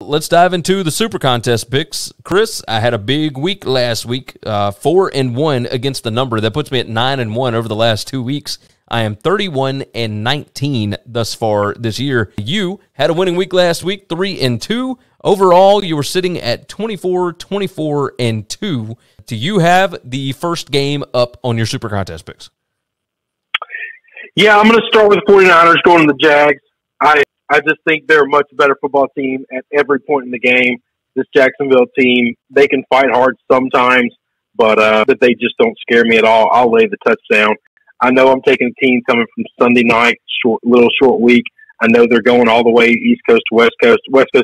Let's dive into the Super Contest picks. Chris, I had a big week last week, 4-1 against the number. That puts me at 9-1 over the last 2 weeks. I am 31-19 thus far this year. You had a winning week last week, 3-2. Overall, you were sitting at 24-24-2. Do you have the first game up on your Super Contest picks? Yeah, I'm going to start with the 49ers going to the Jags. I just think they're a much better football team at every point in the game. This Jacksonville team, they can fight hard sometimes, but they just don't scare me at all. I'll lay the touchdown. I know I'm taking a team coming from Sunday night, short week. I know they're going all the way East Coast to West Coast,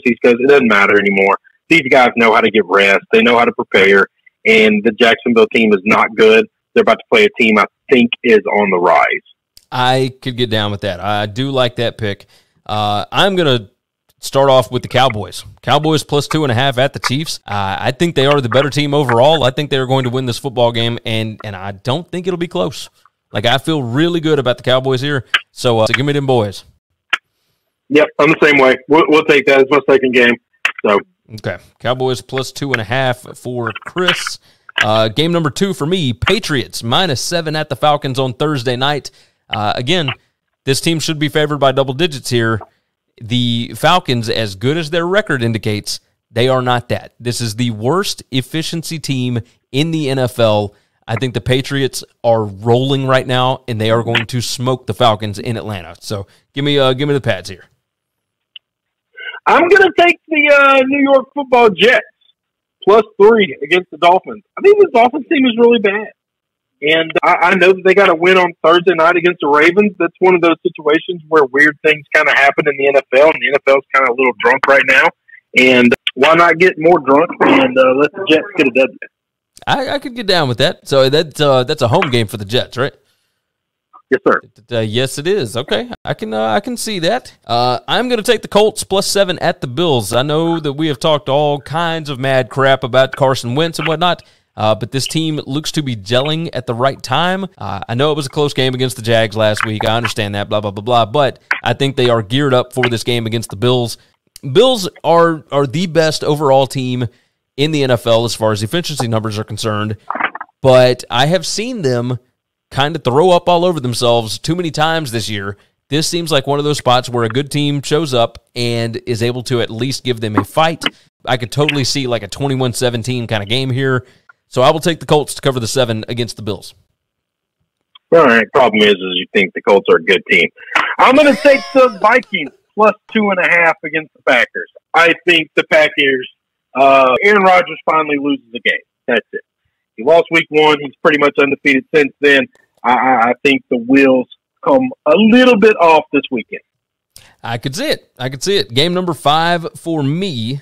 East Coast. It doesn't matter anymore. These guys know how to get rest. They know how to prepare, and the Jacksonville team is not good. They're about to play a team I think is on the rise. I could get down with that. I do like that pick. I'm going to start off with the Cowboys. Cowboys plus 2.5 at the Chiefs. I think they are the better team overall. I think they're going to win this football game, and I don't think it'll be close. Like, I feel really good about the Cowboys here, so give me them boys. Yep, I'm the same way. We'll take that. It's my second game. So okay, Cowboys plus 2.5 for Chris. Game number 2 for me, Patriots minus 7 at the Falcons on Thursday night. Again, this team should be favored by double digits here. The Falcons, as good as their record indicates, they are not that. This is the worst efficiency team in the NFL. I think the Patriots are rolling right now, and they are going to smoke the Falcons in Atlanta. So give me the Pats here. I'm going to take the New York football Jets, plus 3 against the Dolphins. I think this Dolphins team is really bad. And I know that they got a win on Thursday night against the Ravens. That's one of those situations where weird things kind of happen in the NFL, and the NFL's kind of a little drunk right now. And why not get more drunk and let the Jets get a W? I could get down with that. So that's a home game for the Jets, right? Yes, sir. Yes, it is. Okay, I can see that. I'm going to take the Colts plus 7 at the Bills. I know that we have talked all kinds of mad crap about Carson Wentz and whatnot. But this team looks to be gelling at the right time. I know it was a close game against the Jags last week. I understand that, blah, blah, blah, blah. But I think they are geared up for this game against the Bills. Bills are the best overall team in the NFL as far as efficiency numbers are concerned. But I have seen them kind of throw up all over themselves too many times this year. This seems like one of those spots where a good team shows up and is able to at least give them a fight. I could totally see like a 21-17 kind of game here. So I will take the Colts to cover the 7 against the Bills. All right. Problem is you think the Colts are a good team. I'm going to take the Vikings plus 2.5 against the Packers. I think the Packers, Aaron Rodgers finally loses the game. That's it. He lost week 1. He's pretty much undefeated since then. I think the wheels come a little bit off this weekend. I could see it. I could see it. Game number 5 for me.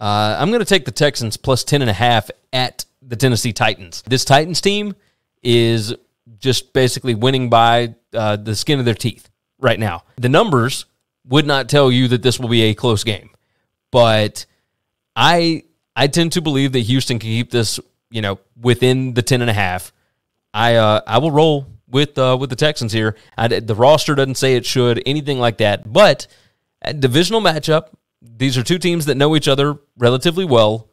I'm going to take the Texans plus 10.5 at the Tennessee Titans. This Titans team is just basically winning by the skin of their teeth right now. The numbers would not tell you that this will be a close game, but I tend to believe that Houston can keep this, you know, within the 10.5. I will roll with the Texans here. The roster doesn't say it should, anything like that, but a divisional matchup. These are two teams that know each other relatively well.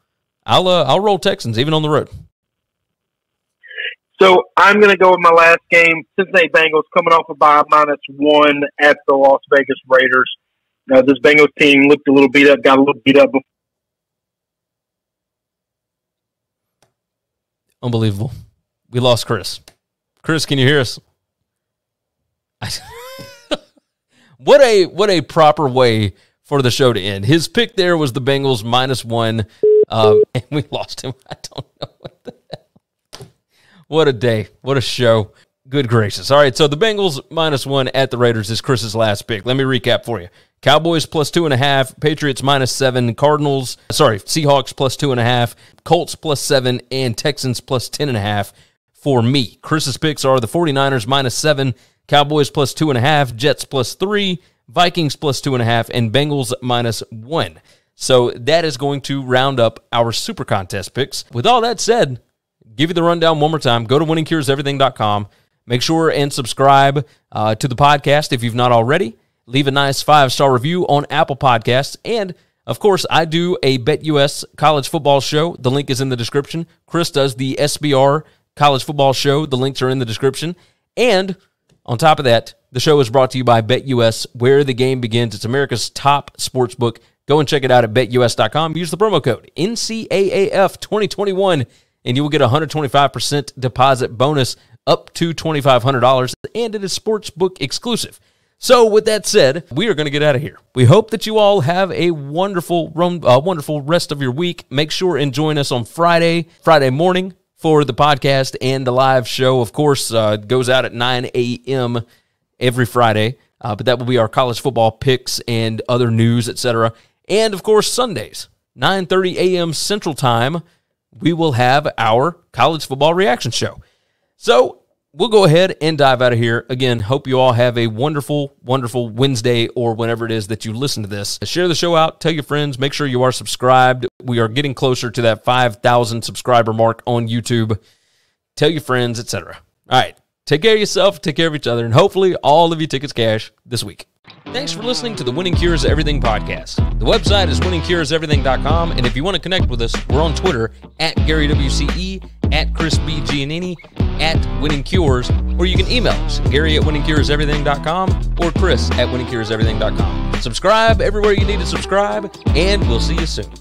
I'll roll Texans, even on the road. So I'm going to go with my last game. Cincinnati Bengals coming off a bye, minus 1 at the Las Vegas Raiders. Now, this Bengals team looked a little beat up, got a little beat up. Unbelievable. We lost Chris. Chris, can you hear us? What a proper way for the show to end. His pick there was the Bengals minus 1, and we lost him. I don't know what the hell. What a day. What a show. Good gracious. All right, so the Bengals minus 1 at the Raiders is Chris's last pick. Let me recap for you. Cowboys plus 2.5, Patriots minus 7, Seahawks plus 2.5, Colts plus 7, and Texans plus 10.5 for me. Chris's picks are the 49ers minus 7, Cowboys plus 2.5, Jets plus 3, Vikings plus 2.5, and Bengals minus 1. So that is going to round up our Super Contest picks. With all that said, give you the rundown one more time. Go to winningcureseverything.com. Make sure and subscribe to the podcast if you've not already. Leave a nice 5-star review on Apple Podcasts. And Of course, I do a BetUS college football show. The link is in the description. Chris does the SBR college football show. The links are in the description. And on top of that, the show is brought to you by BetUS, where the game begins. It's America's top sports book. Go and check it out at BetUS.com. Use the promo code NCAAF2021, and you will get a 125% deposit bonus up to $2,500, and it is sportsbook exclusive. So with that said, we are going to get out of here. We hope that you all have a wonderful rest of your week. Make sure and join us on Friday morning for the podcast and the live show. Of course, it goes out at 9 a.m. every Friday, but that will be our college football picks and other news, etc. And, of course, Sundays, 9:30 a.m. Central Time, we will have our college football reaction show. So we'll go ahead and dive out of here. Again, hope you all have a wonderful Wednesday or whenever it is that you listen to this. Share the show out. Tell your friends. Make sure you are subscribed. We are getting closer to that 5,000 subscriber mark on YouTube. Tell your friends, etc. All right. Take care of yourself, take care of each other, and hopefully all of you tickets cash this week. Thanks for listening to the Winning Cures Everything podcast. The website is winningcureseverything.com, and if you want to connect with us, we're on Twitter at Gary WCE, at Chris B Giannini, at Winning Cures, or you can email us, Gary at winningcureseverything.com or Chris at winningcureseverything.com. Subscribe everywhere you need to subscribe, and we'll see you soon.